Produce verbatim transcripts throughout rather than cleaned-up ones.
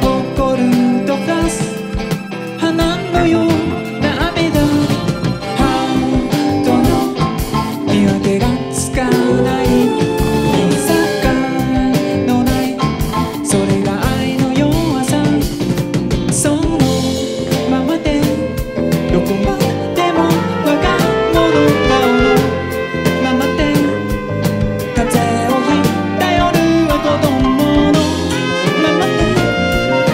誇る溶かす花のような雨だ。ハートの見分けがつかない見境のないそれが愛の弱さ。そのままでどこまでも我が物顔のままで風をはった夜は子供のままであり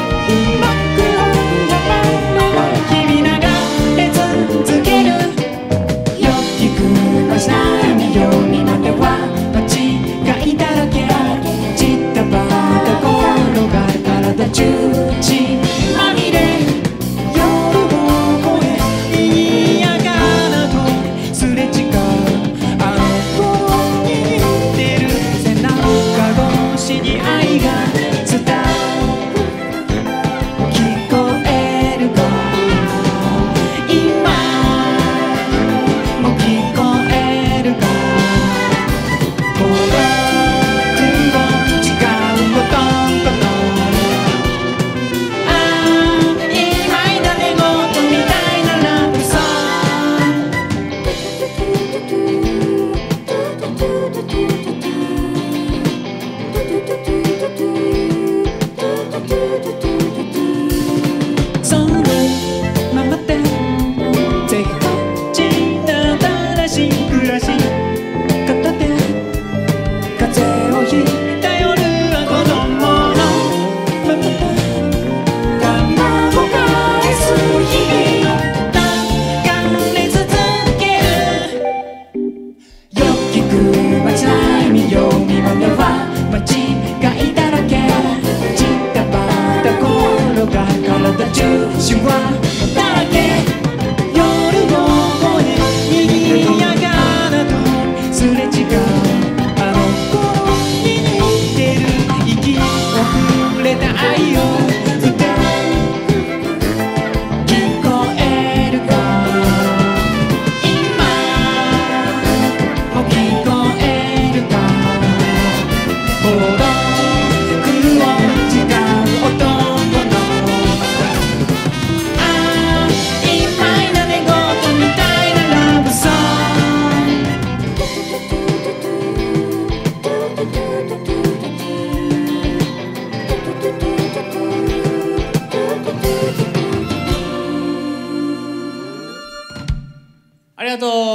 がとう。